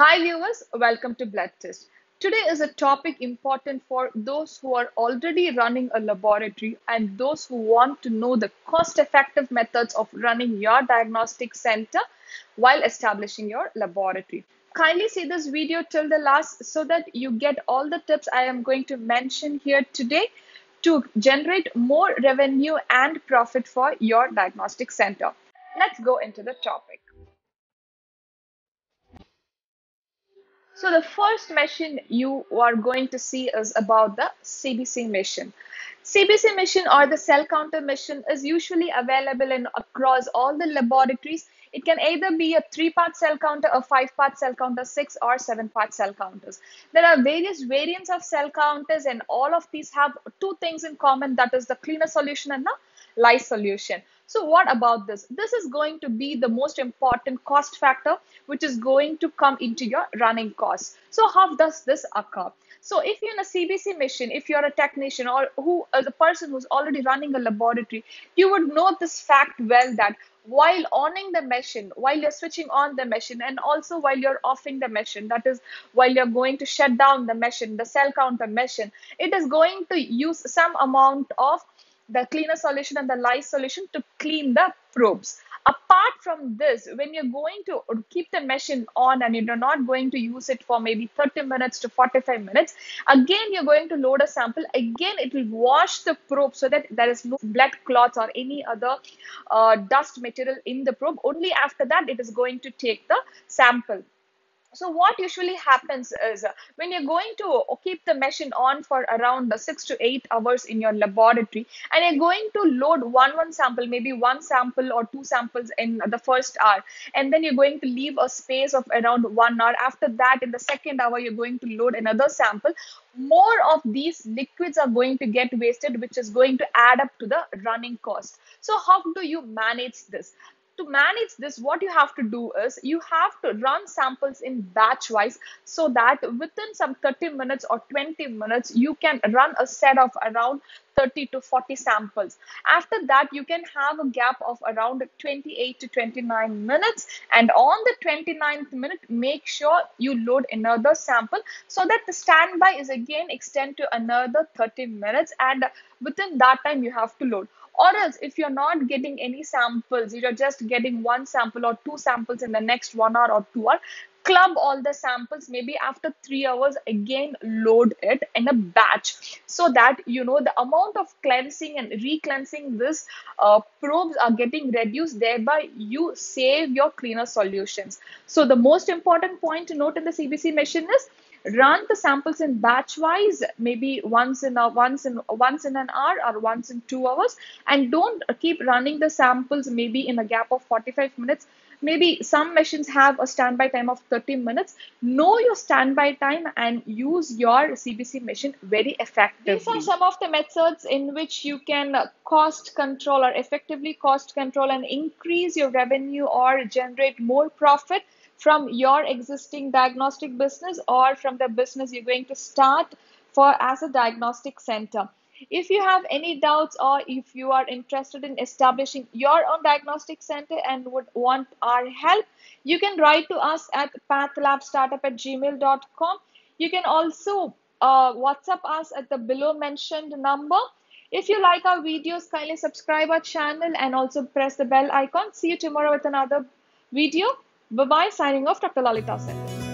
Hi viewers, welcome to Blood Test. Today is a topic important for those who are already running a laboratory and those who want to know the cost-effective methods of running your diagnostic center while establishing your laboratory. Kindly see this video till the last so that you get all the tips I am going to mention here today to generate more revenue and profit for your diagnostic center. Let's go into the topic. So the first machine you are going to see is about the CBC machine. CBC machine or the cell counter machine is usually available across all the laboratories. It can either be a 3-part cell counter, a 5-part cell counter, 6 or 7-part cell counters. There are various variants of cell counters and all of these have two things in common, that is the cleaner solution and the lye solution. So what about this? This is going to be the most important cost factor which is going to come into your running costs. So how does this occur? So if you're in a CBC machine, if you're a technician or the person who's already running a laboratory, you would know this fact well that while owning the machine, while you're switching on the machine and also while you're offing the machine, that is while you're going to shut down the machine, the cell counter machine, it is going to use some amount of the cleaner solution and the lye solution to clean the probes. Apart from this, when you're going to keep the machine on and you're not going to use it for maybe 30 minutes to 45 minutes, again, you're going to load a sample. Again, it will wash the probe so that there is no blood clots or any other dust material in the probe. Only after that, it is going to take the sample. So what usually happens is when you're going to keep the machine on for around 6 to 8 hours in your laboratory and you're going to load one sample, maybe one sample or two samples in the first hour, and then you're going to leave a space of around 1 hour. After that, in the second hour, you're going to load another sample. More of these liquids are going to get wasted, which is going to add up to the running cost. So how do you manage this? To manage this, what you have to do is you have to run samples in batch wise so that within some 30 minutes or 20 minutes, you can run a set of around 30 to 40 samples. After that, you can have a gap of around 28 to 29 minutes. And on the 29th minute, make sure you load another sample so that the standby is again extended to another 30 minutes. And within that time, you have to load. Or else, if you're not getting any samples, you're just getting one sample or two samples in the next 1 hour or 2 hours, club all the samples, maybe after 3 hours, again load it in a batch so that, you know, the amount of cleansing and re-cleansing this probes are getting reduced, thereby you save your cleaner solutions. So the most important point to note in the CBC machine is run the samples in batch wise, maybe once in an hour or once in 2 hours, and don't keep running the samples maybe in a gap of 45 minutes. Maybe some machines have a standby time of 30 minutes. Know your standby time and use your CBC machine very effectively. These are some of the methods in which you can cost control or effectively cost control and increase your revenue or generate more profit from your existing diagnostic business or from the business you're going to start for as a diagnostic center. If you have any doubts or if you are interested in establishing your own diagnostic center and would want our help, you can write to us at pathlabstartup@gmail.com. You can also WhatsApp us at the below mentioned number. If you like our videos, kindly subscribe our channel and also press the bell icon. See you tomorrow with another video. Bye-bye. Signing off, Dr. Lalita Sen.